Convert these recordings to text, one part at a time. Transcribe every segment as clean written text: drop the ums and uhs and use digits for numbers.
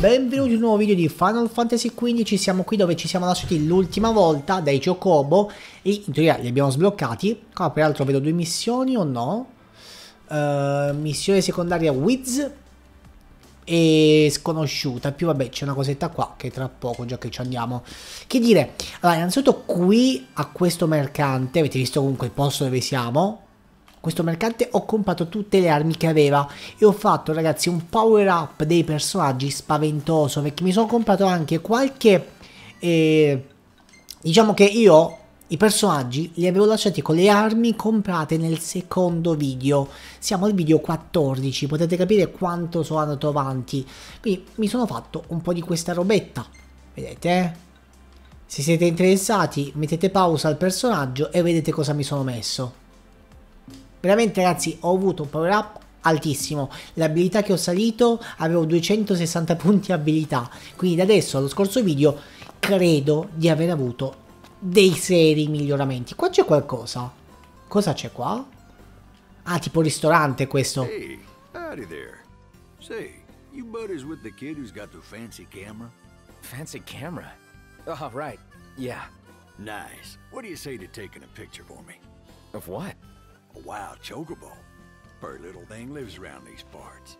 benvenuti in un nuovo video di Final Fantasy XV. Siamo qui dove ci siamo lasciati l'ultima volta dai Chocobo e in teoria li abbiamo sbloccati. Qua peraltro vedo due missioni o no? Missione secondaria Wiz e sconosciuta, più vabbè c'è una cosetta qua che tra poco già che ci andiamo. Che dire, allora innanzitutto qui a questo mercante, avete visto comunque il posto dove siamo? Questo mercante ho comprato tutte le armi che aveva e ho fatto, ragazzi, un power up dei personaggi spaventoso, perché mi sono comprato anche qualche diciamo che io i personaggi li avevo lasciati con le armi comprate nel secondo video. Siamo al video 14, potete capire quanto sono andato avanti, quindi mi sono fatto un po' di questa robetta, vedete? Se siete interessati mettete pausa al personaggio e vedete cosa mi sono messo. Veramente, ragazzi, ho avuto un power up altissimo. L'abilità che ho salito, avevo 260 punti abilità. Quindi da adesso allo scorso video credo di aver avuto dei seri miglioramenti. Qua c'è qualcosa? Cosa c'è qua? Ah, tipo ristorante questo. Hey, howdy there. Say, you buddies with the kid who's got the fancy camera? Fancy camera? Oh, right. Yeah. Nice. What do you say to taking a picture for me? Of what? A wild chocobo. Her little thing lives around these parts.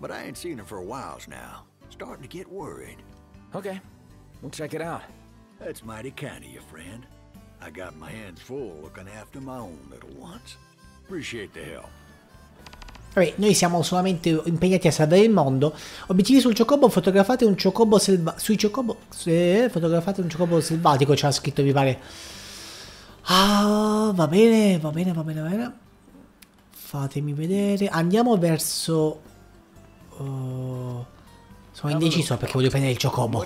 But I ain't seen her for a while now. Starting to get worried. Okay, we'll check it out. That's mighty kind of you, friend. I got my hands full looking after my own little ones. Appreciate the help. Vabbè, noi siamo solamente impegnati a salvare il mondo. Obiettivi sul chocobo, fotografate un chocobo selvatico. Sui chocobo... fotografate un chocobo selvatico, c'ha scritto, mi pare. Ah, va bene, va bene, va bene, va bene. Fatemi vedere. Andiamo verso... sono indeciso perché voglio prendere il Chocobo.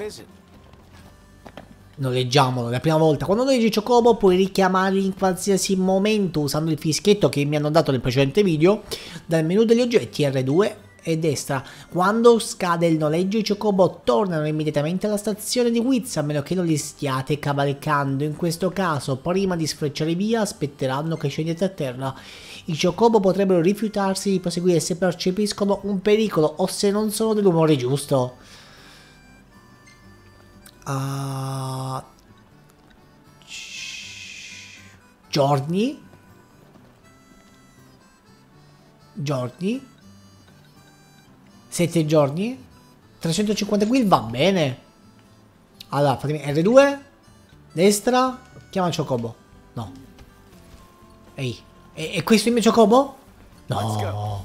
Noleggiamolo, la prima volta. Quando noleggi il Chocobo puoi richiamarli in qualsiasi momento usando il fischietto che mi hanno dato nel precedente video. Dal menu degli oggetti R2 e destra. Quando scade il noleggio i Chocobo tornano immediatamente alla stazione di Wiz, a meno che non li stiate cavalcando. In questo caso, prima di sfrecciare via, aspetteranno che scendiate a terra. I Chocobo potrebbero rifiutarsi di proseguire se percepiscono un pericolo o se non sono dell'umore giusto. Giorni 7 giorni? 350 guild, va bene. Allora, fatemi R2, destra, chiama Chocobo. No. Ehi, è questo il mio Chocobo? No.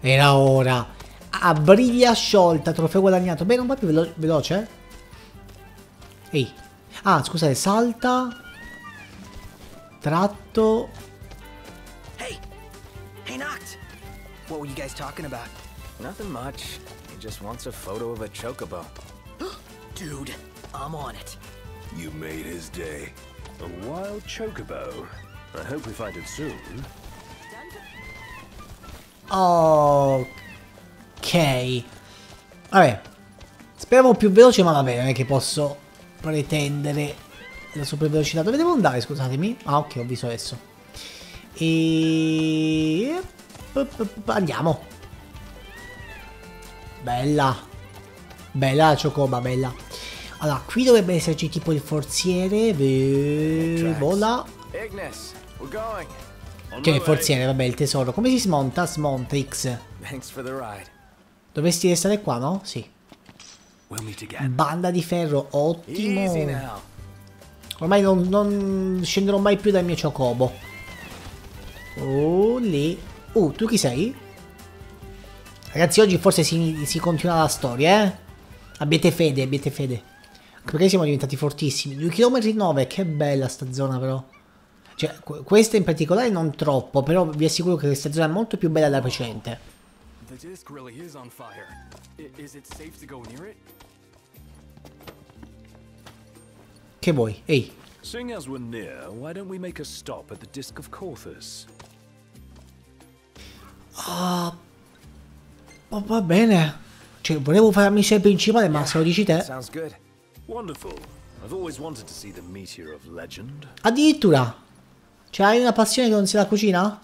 Era ora. A briglia sciolta, trofeo guadagnato. Beh, non va più veloce. Ehi. Ah, scusate, salta. Tratto. Ehi. Hey, Noct. What were you guys talking about? Nothing much. He just wants a photo of a chocobo. Dude, I'm on it. You made his day. A wild chocobo. I hope we find it soon. Ok. Vabbè. Speravo più veloce, ma va bene, non è che posso pretendere la super velocità. Dove devo andare, scusatemi? Ah, ok, ho visto adesso. E andiamo. Bella, bella la Chocoba, bella. Allora, qui dovrebbe esserci tipo il forziere. Vola. Che il forziere, vabbè, il tesoro. Come si smonta? Smonta X. Dovresti restare qua, no? Sì. Banda di ferro, ottimo. Ormai non scenderò mai più dal mio Chocobo. Oh, lì. Tu chi sei? Ragazzi, oggi forse si continua la storia, eh? Abbiate fede, abbiate fede. Anche perché siamo diventati fortissimi. 2,9 km, che bella sta zona però. Cioè, questa in particolare non troppo, però vi assicuro che questa zona è molto più bella della precedente. Che vuoi? Ehi. Ah... Oh, va bene. Cioè, volevo fare la missione principale, ma se lo dici te. Addirittura. Cioè, hai una passione che non sia la cucina?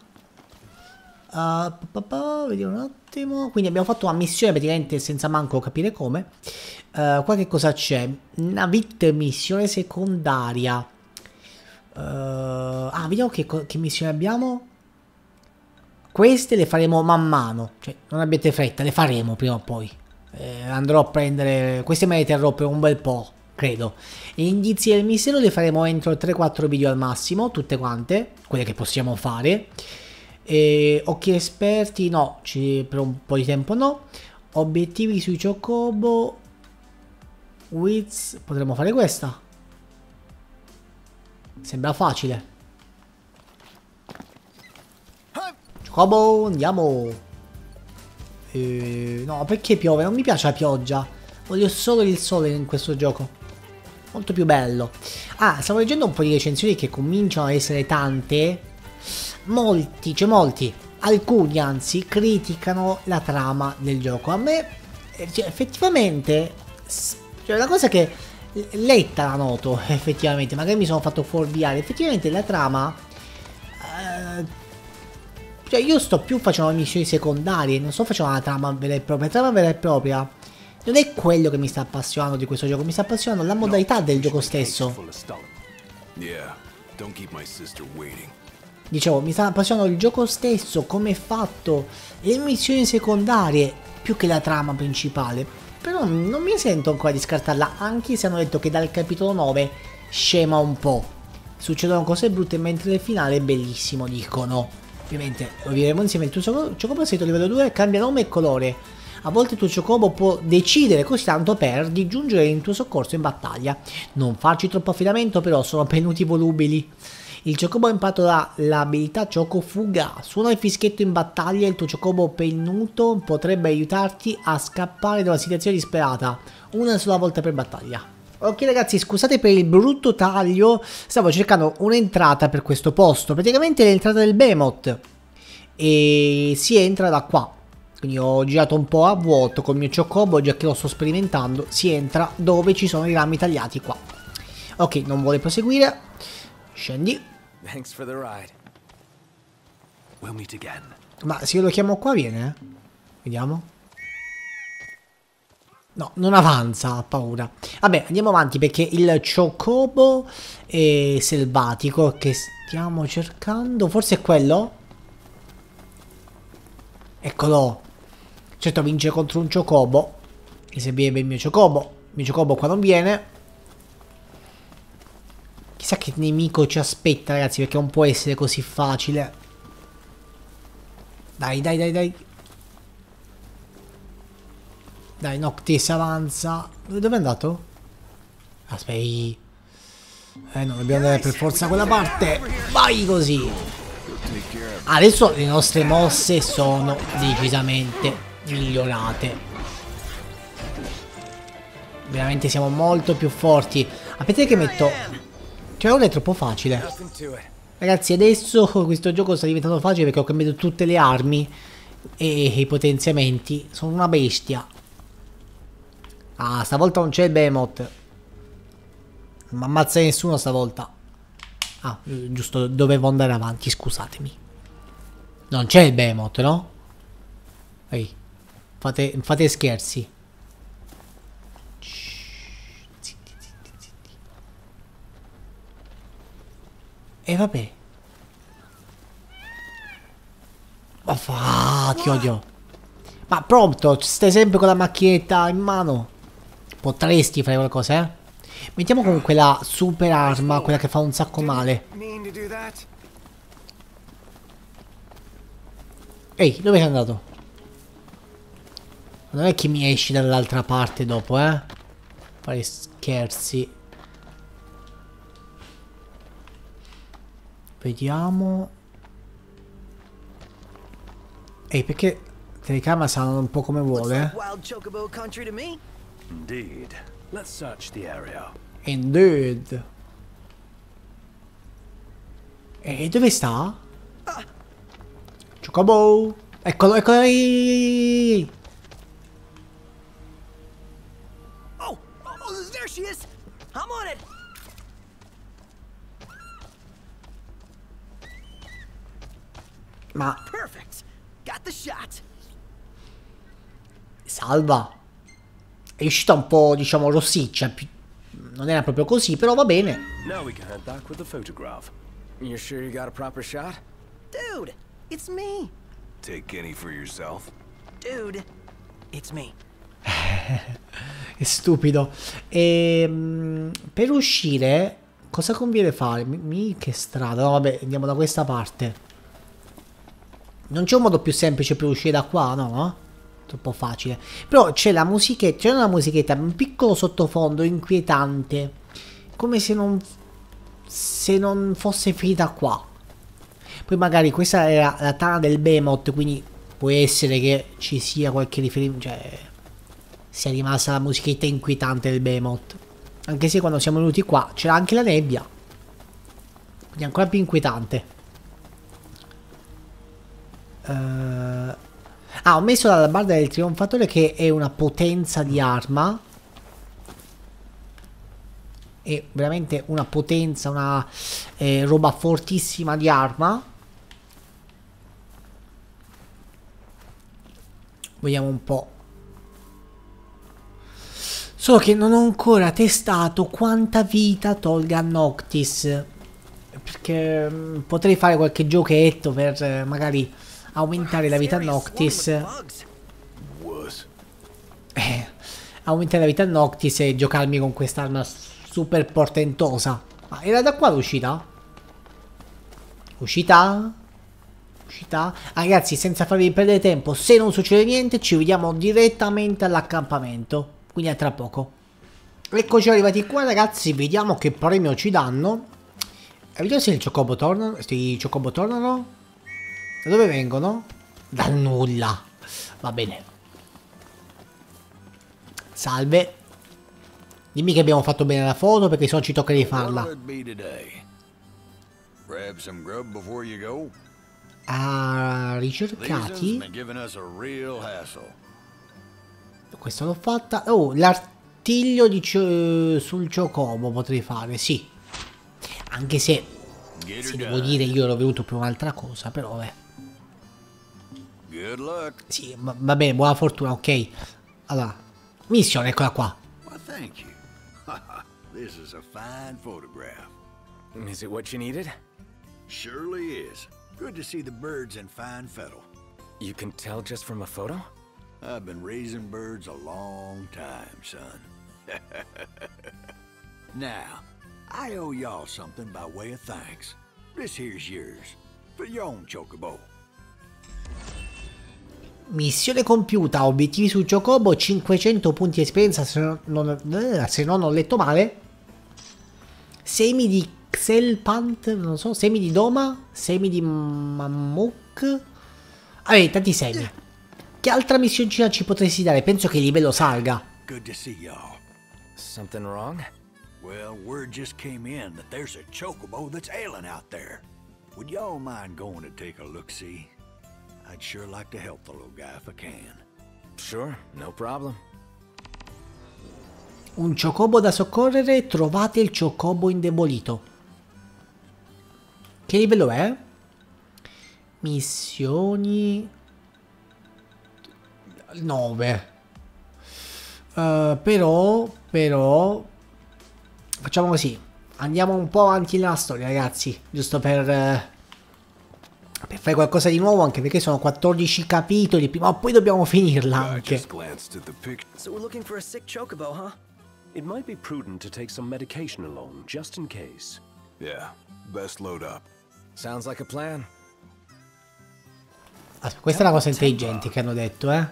Vediamo un attimo. Quindi abbiamo fatto una missione praticamente senza manco capire come. Qua che cosa c'è? Navit, missione secondaria. Vediamo che missione abbiamo. Queste le faremo man mano, cioè non abbiate fretta, le faremo prima o poi. Andrò a prendere queste, me le terrò per un bel po', credo. E indizi del mistero le faremo entro 3-4 video al massimo, tutte quante quelle che possiamo fare. Occhi esperti no, per un po' di tempo no. Obiettivi sui Chocobo Wiz, potremmo fare questa, sembra facile. Chocobo, andiamo. No, perché piove? Non mi piace la pioggia, voglio solo il sole in questo gioco, molto più bello. Stavo leggendo un po' di recensioni che cominciano ad essere tante. Alcuni anzi criticano la trama del gioco. A me, cioè, effettivamente, cioè, la cosa che letta la noto, effettivamente, magari mi sono fatto fuorviare, effettivamente la trama, cioè io sto più facendo missioni secondarie, non sto facendo una trama vera e propria. La trama vera e propria non è quello che mi sta appassionando di questo gioco, mi sta appassionando la modalità del gioco stesso. Dicevo, mi sta appassionando il gioco stesso, come è fatto, le missioni secondarie, più che la trama principale. Però non mi sento ancora di scartarla, anche se hanno detto che dal capitolo 9 scema un po'. Succedono cose brutte, mentre il finale è bellissimo, dicono. Ovviamente lo vivremo insieme. Il tuo Chocobo è salito livello 2, cambia nome e colore. A volte il tuo Chocobo può decidere così tanto per di giungere in tuo soccorso in battaglia. Non farci troppo affidamento, però sono pennuti volubili. Il Chocobo impatta l'abilità Chocofuga. Suona il fischietto in battaglia e il tuo Chocobo pennuto potrebbe aiutarti a scappare da una situazione disperata. Una sola volta per battaglia. Ok ragazzi, scusate per il brutto taglio. Stavo cercando un'entrata per questo posto. Praticamente è l'entrata del Behemoth. E si entra da qua. Quindi ho girato un po' a vuoto col mio Chocobo, già che lo sto sperimentando. Si entra dove ci sono i rami tagliati qua. Ok, non vuole proseguire. Scendi. Thanks for the ride. We'll meet again. Ma se io lo chiamo qua viene? Vediamo. No, non avanza, ha paura. Vabbè, andiamo avanti perché il Chocobo è selvatico che stiamo cercando. Forse è quello? Eccolo. Certo, vince contro un Chocobo. E se viene il mio Chocobo. Il mio Chocobo qua non viene. Chissà che nemico ci aspetta, ragazzi, perché non può essere così facile. Dai, dai, dai, dai. Dai, Noctis, avanza. Dove è andato? Aspetta. No, dobbiamo andare per forza a quella parte. Vai così. Adesso le nostre mosse sono decisamente migliorate. Veramente siamo molto più forti. Aspetta che metto... Cioè ora è troppo facile. Ragazzi, adesso questo gioco sta diventando facile perché ho cambiato tutte le armi e i potenziamenti. Sono una bestia. Stavolta non c'è il Behemoth. Non mi ammazza nessuno stavolta. Giusto, dovevo andare avanti, scusatemi. Non c'è il Behemoth, no? Ehi, fate scherzi. E vabbè. Che odio. Ma pronto, stai sempre con la macchinetta in mano. Potresti fare qualcosa, eh? Mettiamo comunque la super arma, quella che fa un sacco male. Ehi, dove sei andato? Non è che mi esci dall'altra parte dopo, eh? Fare scherzi. Vediamo. Ehi, perché telecamera stanno un po' come vuole. Indeed. E dove sta? Chocobo. Eccolo, eccolo. There she is. I'm on it. Ma Salva. È uscita un po', diciamo, rossiccia. Non era proprio così, però va bene. Now we can head back with the photograph. You sure you got a proper shot? Dude, it's me. Take any for yourself. Dude, it's me. È stupido. Per uscire, cosa conviene fare? Che strada? No, vabbè, andiamo da questa parte. Non c'è un modo più semplice per uscire da qua, no? Troppo facile. Però c'è la musichetta, c'è una musichetta, un piccolo sottofondo inquietante. Come se non fosse finita qua. Poi magari questa era la tana del Behemoth, quindi può essere che ci sia qualche riferimento, cioè sia rimasta la musichetta inquietante del Behemoth. Anche se quando siamo venuti qua c'era anche la nebbia. Quindi ancora più inquietante. Ho messo l'alabarda del trionfatore, che è una potenza di arma. È veramente una potenza, una roba fortissima di arma. Vediamo un po'. Solo che non ho ancora testato quanta vita tolga Noctis, perché potrei fare qualche giochetto per magari aumentare la vita a Noctis. Aumentare la vita a Noctis e giocarmi con quest'arma super portentosa. Ma era da qua l'uscita? Uscita? Uscita? Ragazzi, senza farvi perdere tempo, se non succede niente ci vediamo direttamente all'accampamento. Quindi a tra poco. Eccoci arrivati qua, ragazzi. Vediamo che premio ci danno. Vediamo se il Chocobo torna. I Chocobo tornano. Da dove vengono? Dal nulla. Va bene. Salve. Dimmi che abbiamo fatto bene la foto, perché sennò ci tocca rifarla. Ricercati. Questa l'ho fatta. Oh, l'artiglio sul Chocobo potrei fare, sì. Anche se, se devo dire, io ero venuto per un'altra cosa, però vabbè. Sì, va bene, buona fortuna, ok. Allora, missione, eccola qua. I owe y'all something by way of thanks. This here's yours for your own Chocobo. Missione compiuta. Obiettivi su Chocobo, 500 punti esperienza, se non ho letto male. Semi di Xelpant, non so, semi di Doma, semi di Mammuk. Tanti semi. Che altra missioncina ci potresti dare? Penso che il livello salga. Good to see y'all. Something wrong? Well, word just came in that there's a Chocobo that's ailing out there. Would y'all mind going to take a look-see? I'd sure like to help the little guy if I can. Sure, no problem. Un Chocobo da soccorrere, trovate il Chocobo indebolito. Che livello è? Missioni 9. Però facciamo così, andiamo un po' avanti nella storia, ragazzi, giusto per fare qualcosa di nuovo, anche perché sono 14 capitoli, prima o poi dobbiamo finirla anche. So we're looking for a sick Chocobo, huh? It might be prudent to take some medication along just in case. Yeah, best load up. Sounds like a plan. Aspetta, questa è una cosa intelligente che hanno detto, eh.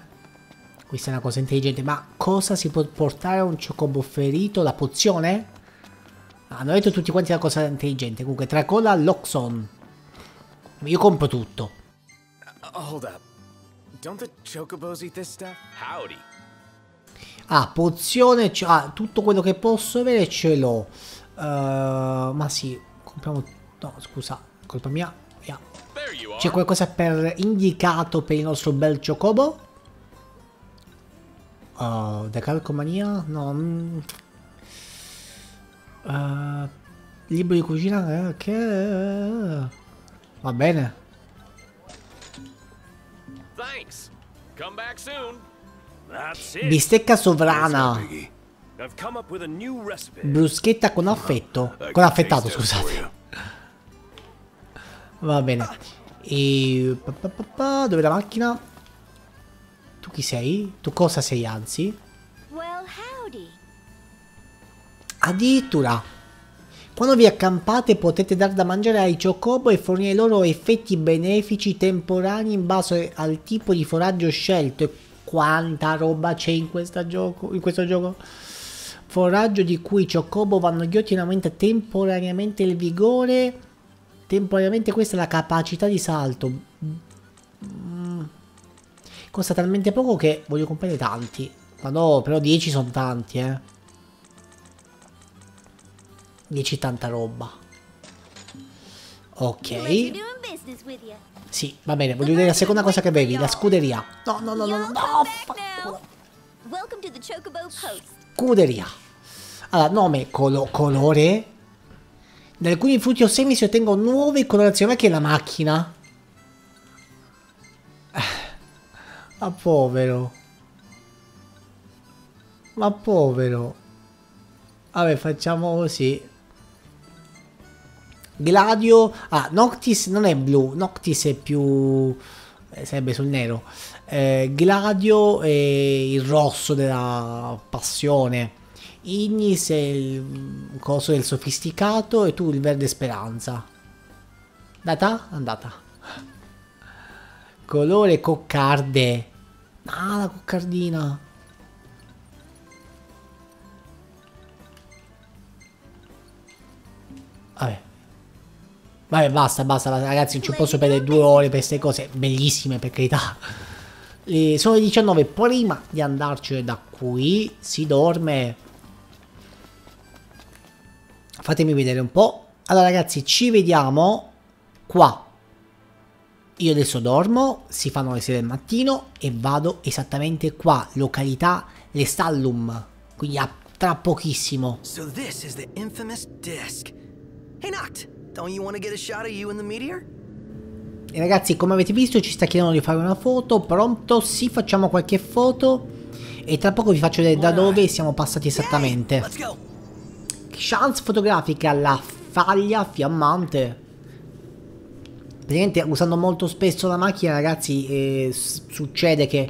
Questa è una cosa intelligente, ma cosa si può portare a un Chocobo ferito? La pozione? Hanno detto tutti quanti la cosa intelligente. Comunque, tracola Loxon. Io compro tutto. Hold up. Don't the Chocobos eat this stuff? Howdy. Pozione. Tutto quello che posso avere ce l'ho. Ma sì, compriamo. No, scusa, colpa mia. Yeah. C'è qualcosa per indicato per il nostro bel Chocobo? Da calcomania? No. Libro di cucina? Che va bene. Bistecca sovrana. Bruschetta con affetto. Con affettato, scusate. Va bene. E... dove è la macchina? Tu chi sei? Tu cosa sei, anzi? Addirittura, quando vi accampate potete dar da mangiare ai chocobo e fornire loro effetti benefici temporanei in base al tipo di foraggio scelto. E quanta roba c'è in questo gioco? Foraggio di cui i chocobo vanno ghiotti in aumenta temporaneamente il vigore. Temporaneamente questa è la capacità di salto. Costa talmente poco che voglio comprare tanti. Ma no, però 10 sono tanti, 10 tanta roba. Ok. Sì, va bene, voglio vedere la seconda cosa che bevi, la scuderia. No, no, no, no, no, no. Scuderia. Allora, nome, colore. Da alcuni frutti o semi si ottengono nuove colorazioni. Ma che è la macchina? Ma povero. Ma povero. Vabbè, facciamo così. Gladio. Ah, Noctis non è blu. Noctis è più... sarebbe sul nero. Gladio è il rosso della passione. Ignis è il coso del sofisticato. E tu il verde speranza. Data? Andata. Colore coccarde. Ah, la coccardina. Vabbè. Vabbè, basta, basta, ragazzi, non ci posso perdere 2 ore per queste cose bellissime, per carità. Sono le 19, prima di andarcene da qui si dorme. Fatemi vedere un po'. Allora, ragazzi, ci vediamo qua. Io adesso dormo, si fanno le 6 del mattino e vado esattamente qua, località Lestallum, quindi a tra pochissimo. So this is the infamous disc. Hey, Noct. E ragazzi, come avete visto, ci sta chiedendo di fare una foto. Pronto? Sì, facciamo qualche foto. E tra poco vi faccio vedere da dove siamo passati esattamente. Chance fotografica, la faglia fiammante. Praticamente usando molto spesso la macchina, ragazzi, succede che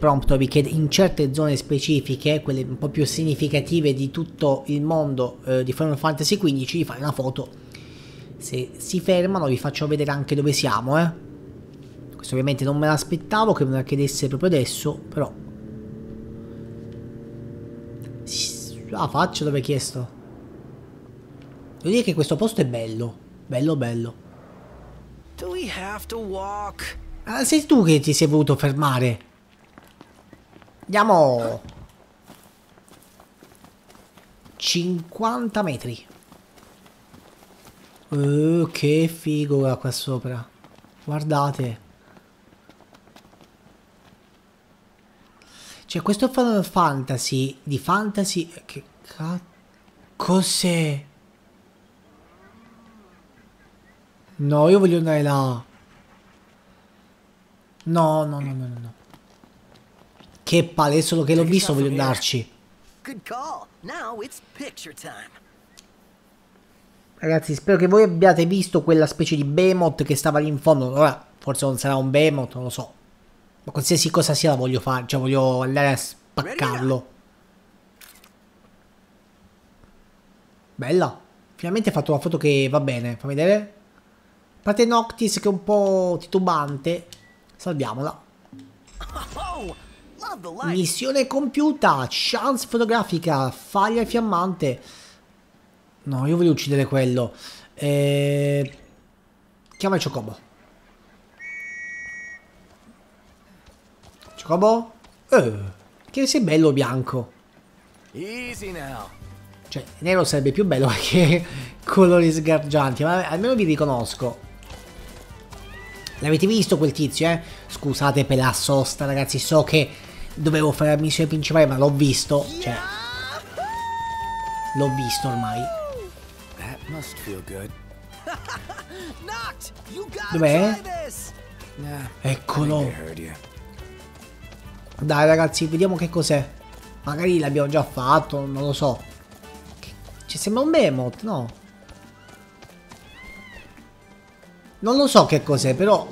Prompto vi chiede in certe zone specifiche, quelle un po' più significative di tutto il mondo di Final Fantasy XV, di fare una foto. Se si fermano vi faccio vedere anche dove siamo, Questo ovviamente non me l'aspettavo che me la chiedesse proprio adesso, però... la faccia dove è chiesto. Devo dire che questo posto è bello. Bello, bello. Ah, sei tu che ti sei voluto fermare. Andiamo... 50 metri. Che figo qua sopra. Guardate. Cioè, questo Final Fantasy di fantasy. Che cazzo. Cos'è? No, io voglio andare là. No, no, no, no, no. Che palle, solo che l'ho visto, voglio andarci. Good call. Now it's picture time. Ragazzi, spero che voi abbiate visto quella specie di behemoth che stava lì in fondo. Ora, forse non sarà un behemoth, non lo so. Ma qualsiasi cosa sia la voglio fare, cioè voglio andare a spaccarlo. Bella. Finalmente ho fatto una foto che va bene, fammi vedere. A parte Noctis che è un po' titubante. Salviamola. Missione compiuta. Chance fotografica. Faglia fiammante. No, io voglio uccidere quello. Chiama il Chocobo. Chocobo? Che sei bello bianco. Cioè, nero sarebbe più bello che colori sgargianti, ma almeno vi riconosco. L'avete visto quel tizio, Scusate per la sosta, ragazzi, so che dovevo fare la missione principale, ma l'ho visto. Cioè, l'ho visto ormai. Dov'è? Eccolo. Dai ragazzi, vediamo che cos'è. Magari l'abbiamo già fatto, non lo so. Ci sembra un Behemoth, no? Non lo so che cos'è, però...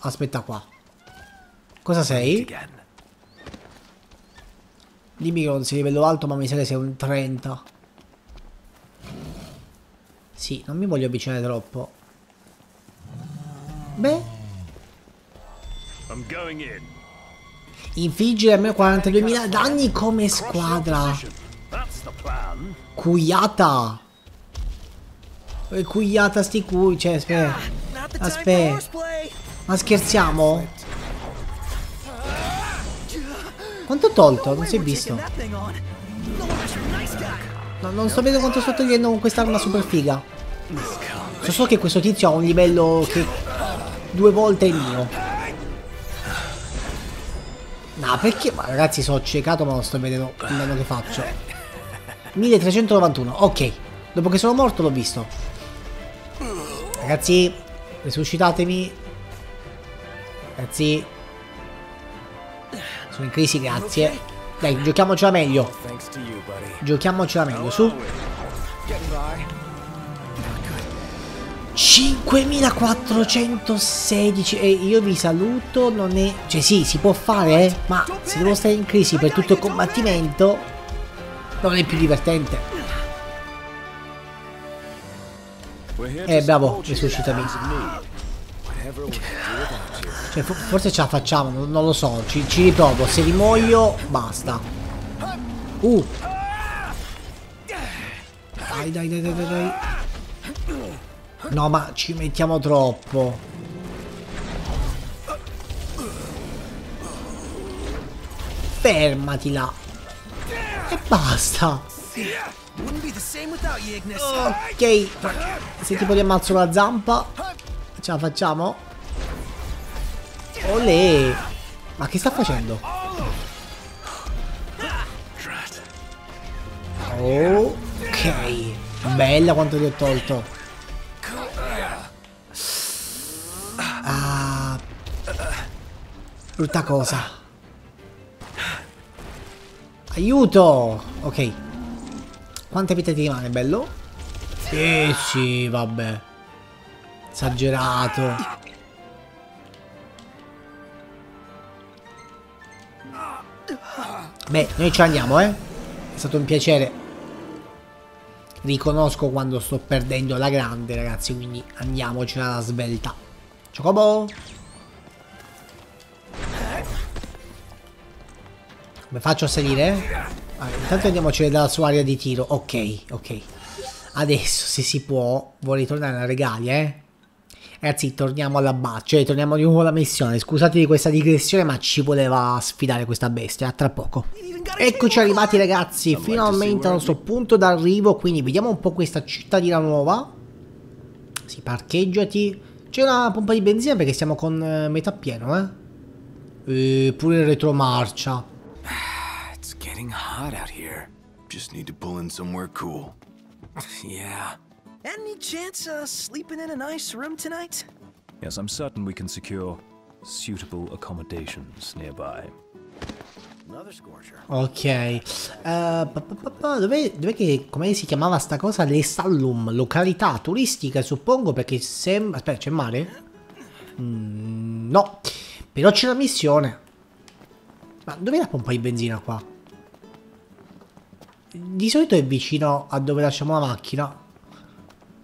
Aspetta qua. Cosa sei? Dimmi che non sei livello alto, ma mi sa che sei un 30. Sì, non mi voglio avvicinare troppo. Beh. Infligge almeno 42.000 danni come squadra. Cuiata. Cuiata sti cui, cioè, aspetta. Ma scherziamo? Quanto ho tolto? Non si è visto. No, non sto vedendo quanto sto togliendo con quest'arma super figa. So che questo tizio ha un livello che 2 volte il mio. No, perché? Ma ragazzi, sono ciecato, ma non sto vedendo nemmeno che faccio. 1391, ok. Dopo che sono morto l'ho visto. Ragazzi, resuscitatemi. Ragazzi, sono in crisi, grazie. Dai, giochiamocela meglio. Giochiamocela meglio, su. 5416. E io vi saluto. Non è... Cioè sì, si può fare, ma se devo stare in crisi per tutto il combattimento non è più divertente. Bravo, risuscitami. Cioè, forse ce la facciamo, non lo so. Ci riprovo, se rimuoio, basta. Dai, dai. No, ma ci mettiamo troppo. Fermati là. E basta. Ok. Se tipo ti ammazzo la zampa, ce la facciamo? Olè. Ma che sta facendo? Ok. Bella quanto ti ho tolto. Ah. Brutta cosa. Aiuto. Ok. Quante vite ti rimane, bello? Sì, vabbè. Esagerato. Beh, noi ci andiamo, eh. È stato un piacere. Riconosco quando sto perdendo alla grande, ragazzi. Quindi andiamocela alla svelta. Chocobo! Come faccio a salire? Allora, intanto andiamocene dalla sua area di tiro. Ok, ok. Adesso, se si può, vorrei tornare alla Regalia, eh. Ragazzi, torniamo alla cioè torniamo di nuovo alla missione. Scusate di questa digressione, ma ci voleva sfidare questa bestia. Tra poco. Eccoci arrivati, ragazzi. Finalmente al nostro punto d'arrivo. Quindi vediamo un po' questa cittadina nuova. Sì, parcheggiati. C'è una pompa di benzina perché siamo con metà pieno, eh. Pure in retromarcia. It's getting hot out here. Just need to pull in somewhere cool. Yeah. Any chance of sleeping in a nice room tonight? Yes, I'm certain we can secure suitable accommodations nearby. Another scorcher. Ok. Dov'è che... Come si chiamava sta cosa? Le Sallum. Località turistica, suppongo, perché sembra... Aspetta, c'è mare? No. Però c'è una missione. Ma dov'è la pompa di benzina qua? Di solito è vicino a dove lasciamo la macchina.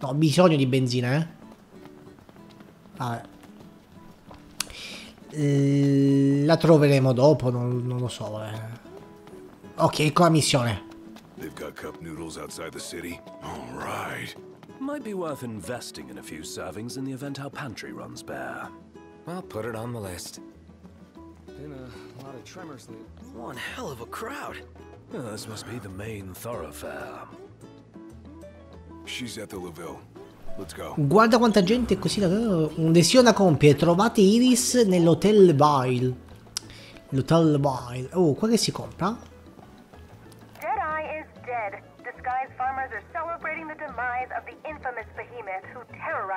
No, ho bisogno di benzina, eh. Vabbè. La troveremo dopo, non lo so. Vabbè. Ok, ecco la missione. They've got cup noodles outside the city. All right. Might be worth investing in a few servings in the event our pantry runs bare. I'll put it on the list. Been a lot of tremors lately. One hell of a crowd. This must be the main thoroughfare. Guarda quanta gente è così. Un'azione da compiere. Trovate Iris nell'hotel Vile. L'hotel Vile. Oh, qua che si compra?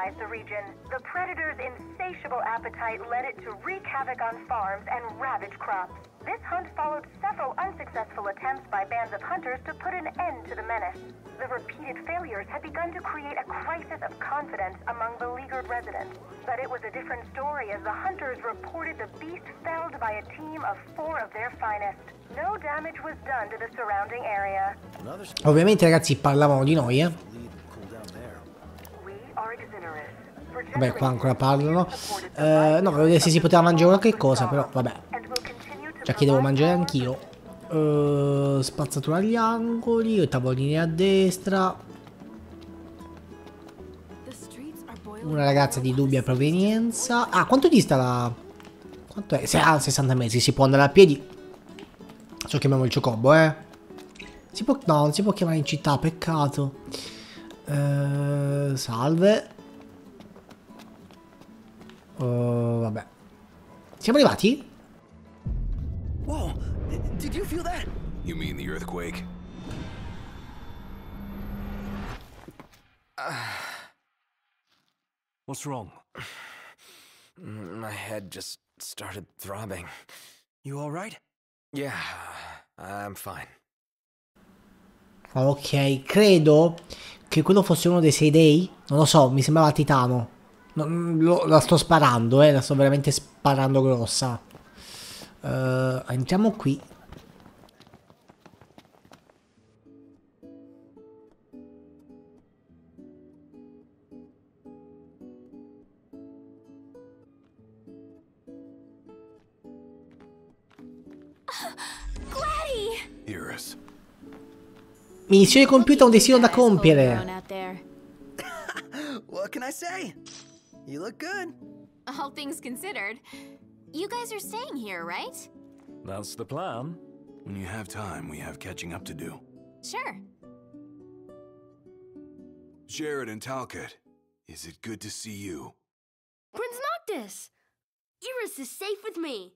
colonized the region, the predator's insatiable appetite led it to wreak havoc on farms and ravage crops. This hunt followed several unsuccessful attempts by bands of hunters to put an end to the menace. The repeated failures had begun to create a crisis of confidence among beleaguered residents. But it was a different story as the hunters reported the beast felled by a team of 4 of their finest. No damage was done to the surrounding area. Ovviamente ragazzi parlavano di noi, Vabbè, qua ancora parlano. No, volevo vedere se si poteva mangiare qualche cosa, però vabbè. Già che devo mangiare anch'io. Spazzatura agli angoli, tavoline a destra. Una ragazza di dubbia provenienza. Ah, quanto dista la... Quanto è? Ah, 60 mesi, si può andare a piedi. So chiamiamo il Chocobo, Si può... No, non si può chiamare in città, peccato. Salve. Vabbè. Siamo arrivati? Wow, did you feel that? You mean the earthquake? What's wrong? My head just started throbbing. You all right? Yeah, I'm fine. Ok, credo che quello fosse uno dei 6 dei. Non lo so, mi sembrava Titano. La sto sparando, la sto veramente sparando grossa. Entriamo qui. Missione compiuta, un destino da compiere. What can I say? You look good. All things considered, you guys are staying here, right? That's the plan. When you have time, we have catching up to do. Sure. Sheridan Talcott, is it good to see you? Prince Noctis! Iris is safe with me.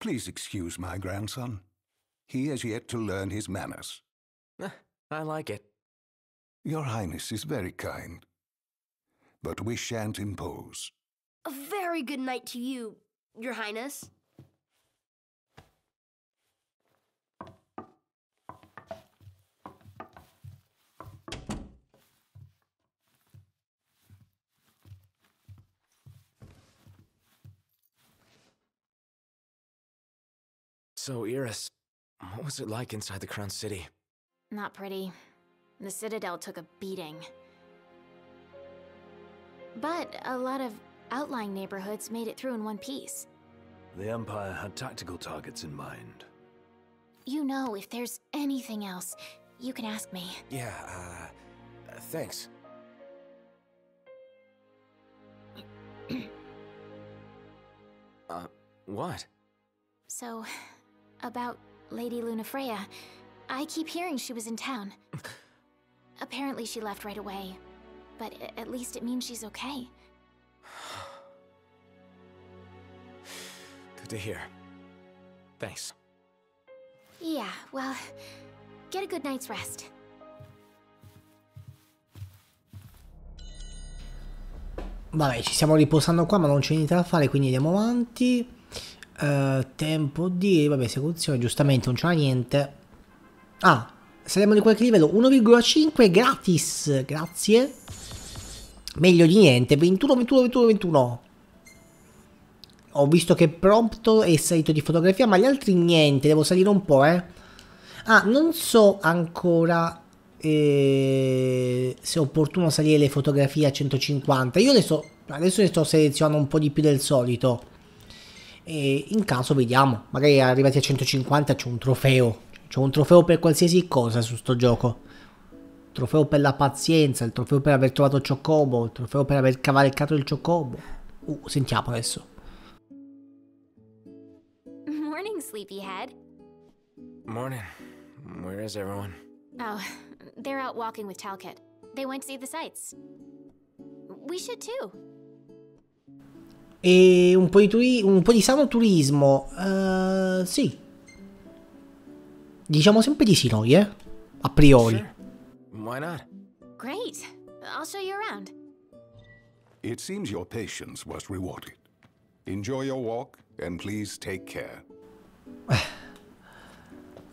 Please excuse my grandson. He has yet to learn his manners. I like it. Your Highness is very kind. But we shan't impose. A very good night to you, Your Highness. So, Iris, what was it like inside the Crown City? Not pretty. The Citadel took a beating. But a lot of outlying neighborhoods made it through in one piece. The Empire had tactical targets in mind. You know, if there's anything else, you can ask me. Yeah, thanks. What? So, about Lady Lunafreya, I keep hearing she was in town. Apparently she left right away. But at least it means she's okay. Good to hear. Thanks. Yeah, well, get a good night's rest. Vabbè, ci stiamo riposando qua, ma non c'è niente da fare, quindi andiamo avanti. Tempo di... Vabbè, esecuzione, giustamente, non c'era niente. Ah, saremo di qualche livello. 1,5 gratis, grazie. Meglio di niente. 21. Ho visto che Prompto è salito di fotografia, ma gli altri niente. Devo salire un po', Ah, non so ancora se è opportuno salire le fotografie a 150. Io adesso ne sto selezionando un po' di più del solito. E in caso vediamo. Magari arrivati a 150 c'è un trofeo. C'è un trofeo per qualsiasi cosa su sto gioco. Trofeo per la pazienza, il trofeo per aver trovato Chocobo, il trofeo per aver cavalcato il Chocobo. Sentiamo adesso. Morning, sleepyhead. Morning. Where is everyone? Oh, they're out walking with Talcott. They went to see the sights. We should too. E un po' di sano turismo. Sì. Diciamo sempre di sì noi, A priori. Why not? Great. I'll show you around. It seems your patience was rewarded. Enjoy your walk and please take care.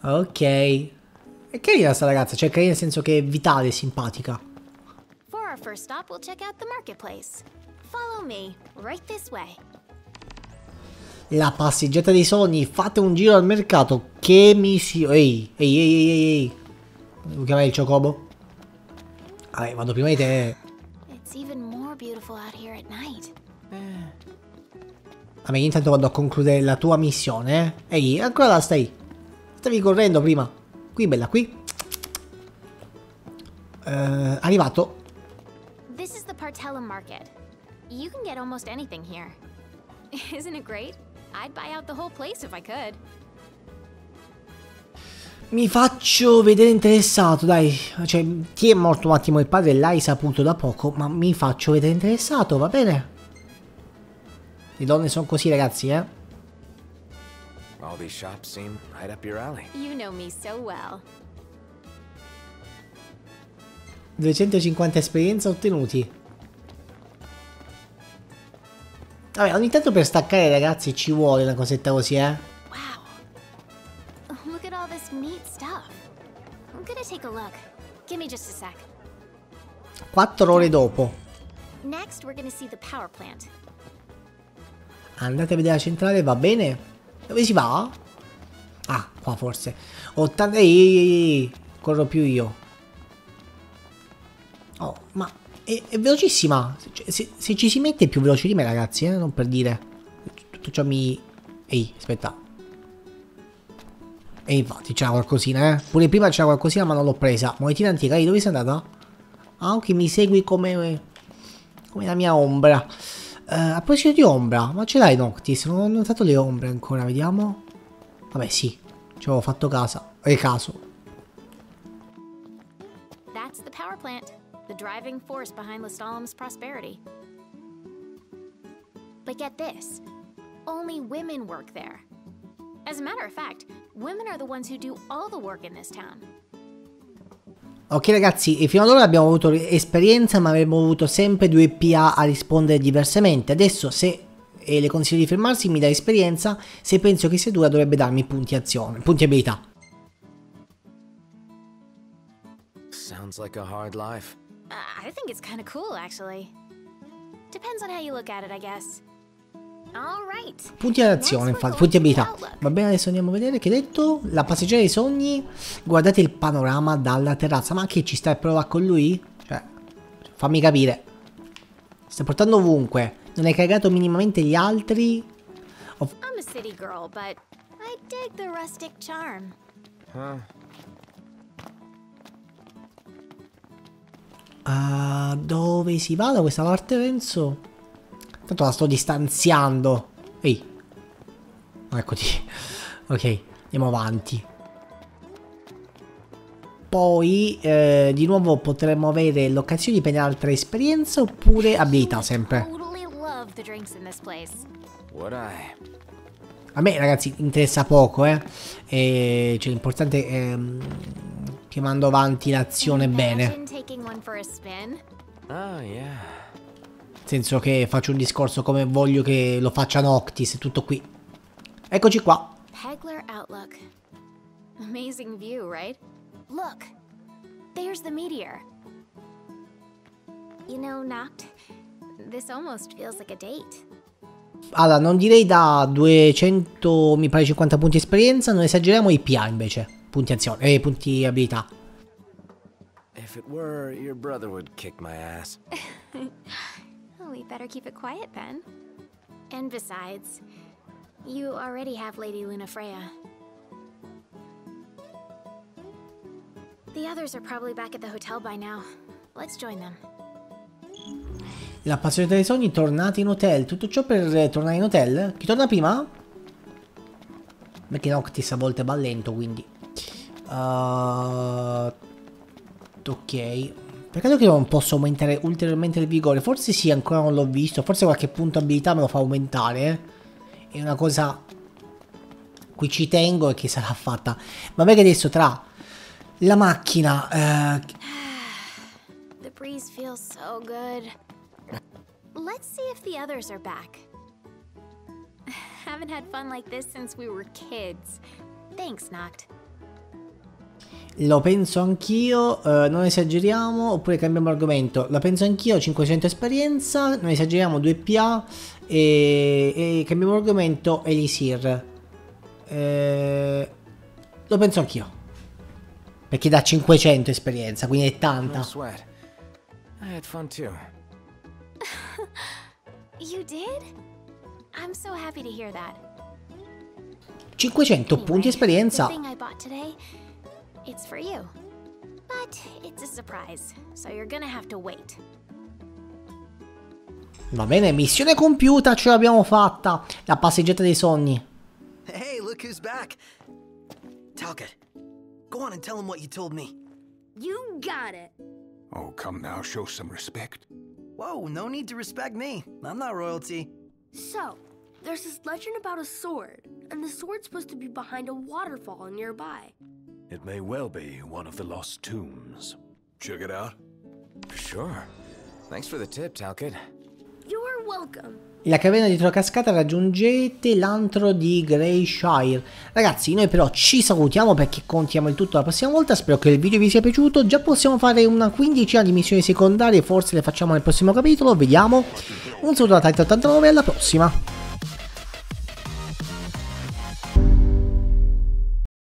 Ok. È carina questa ragazza, cioè carina nel senso che è vitale, simpatica. For our first stop we'll check out the marketplace. Follow me, right this way. La passeggiata dei sogni, fate un giro al mercato, che missione. Ehi. Devo chiamare il Chocobo? Vabbè, vado prima di te. Vabbè, intanto vado a concludere la tua missione. Ehi, ancora là stai. Stavi correndo prima. Qui, bella, qui. Arrivato. This is the Partella market. You can get almost anything here. Isn't it great? I'd buy out the whole place if I could. Mi faccio vedere interessato, dai. Cioè, ti è morto un attimo il padre, l'hai saputo da poco, ma mi faccio vedere interessato, va bene? Le donne sono così, ragazzi, eh? All these shops seem right up your alley. You know me so well. 250 esperienza ottenuti. Vabbè, ogni tanto per staccare, ragazzi, ci vuole una cosetta così, eh? Wow. Look at all this neat stuff. I'm gonna take a look. Give me just a sec. 4 ore dopo. Next we're gonna see the power plant. Andate a vedere la centrale, va bene? Dove si va? Ah, qua forse. 80. Ehi, corro più io. Oh, ma è velocissima, se ci si mette è più veloce di me, ragazzi, non per dire. Tutto ciò mi... Ehi, aspetta. E infatti c'era qualcosina, eh. Pure prima c'era qualcosina ma non l'ho presa. Monetina antica, dove sei andata? Ah, ok, mi segui come la mia ombra. A proposito di ombra, ma ce l'hai Noctis? Non ho notato le ombre ancora, vediamo. Vabbè, sì, ci avevo fatto caso. That's the power plant. The driving force behind Lestalum's prosperity. But get this, only women work there. As a matter of fact, women are the ones who do all the work in this town. Ok ragazzi, e fino ad ora abbiamo avuto esperienza, ma avremmo avuto sempre 2 PA a rispondere diversamente. Adesso se le consiglio di fermarsi mi dà esperienza, se penso che sia dura dovrebbe darmi punti azione, punti abilità. Sounds like a hard life. I think it's kind of cool, actually. Depends on how you look at it, I guess. All right. Punti all'azione, infatti, punti abilità. Va bene, adesso andiamo a vedere che hai detto. La passeggiata dei sogni. Guardate il panorama dalla terrazza. Ma che ci stai a provare con lui? Cioè, fammi capire. Sta portando ovunque. Non hai cagato minimamente gli altri. I'm a city girl, but I dig the rustic charm. Dove si va da questa parte, penso? Tanto la sto distanziando. Ehi. Eccoti. Ok, andiamo avanti. Poi, di nuovo potremmo avere l'occasione di prendere altre esperienze oppure abilità, sempre. A me, ragazzi, interessa poco, eh. Cioè, l'importante è... che mando avanti l'azione bene. Nel senso che faccio un discorso come voglio che lo faccia Noctis, tutto qui. Eccoci qua. Pegler Outlook. Amazing view, right? Look. There's the meteor. You know, Noct. This almost feels like a date. Allora, non direi da 200, mi pare 50 punti esperienza, non esageriamo i PA invece. Punti azione, punti abilità. If it were, your brother would kick my ass. We better keep it quiet then. And besides, you already have Lady Lunafreya. The others are probably back at the hotel by now. Let's join them. La passeggiata dei sogni, tornate in hotel. Tutto ciò per tornare in hotel? Chi torna prima? Perché Noctis a volte va lento, quindi. Ok. Peccato che non posso aumentare ulteriormente il vigore. Forse sì, ancora non l'ho visto. Forse qualche punto abilità me lo fa aumentare. È una cosa cui ci tengo e che sarà fatta. Ma perché adesso tra la macchina Let's see if the others are back. Haven't had fun like this since we were kids. Thanks, Noct. Lo penso anch'io, non esageriamo, oppure cambiamo argomento. La penso anch'io, 500 esperienza, non esageriamo, 2PA e cambiamo argomento, Elisir. Lo penso anch'io. Perché dà 500 esperienza, quindi è tanta. I had fun too. You did? I'm so happy to hear that. 500 punti esperienza. It's for you. But it's a surprise, so you're gonna have to wait. Va bene, missione compiuta, ce l'abbiamo fatta. La passeggiata dei sogni. Hey, look who's back. Talcott, go on and tell him what you told me. You got it. Oh, come now, show some respect. Whoa, no need to respect me. I'm not royalty. So, there's this legend about a sword, and the sword's supposed to be behind a waterfall nearby. It may well be one of the lost tombs. Check it out. Sure. Thanks for the tip, Talcott. You're welcome. La caverna dietro la cascata, raggiungete l'antro di Greyshire. Ragazzi, noi però ci salutiamo perché contiamo il tutto la prossima volta. Spero che il video vi sia piaciuto. Già possiamo fare una quindicina di missioni secondarie, forse le facciamo nel prossimo capitolo. Vediamo. Un saluto da Titan89 e alla prossima.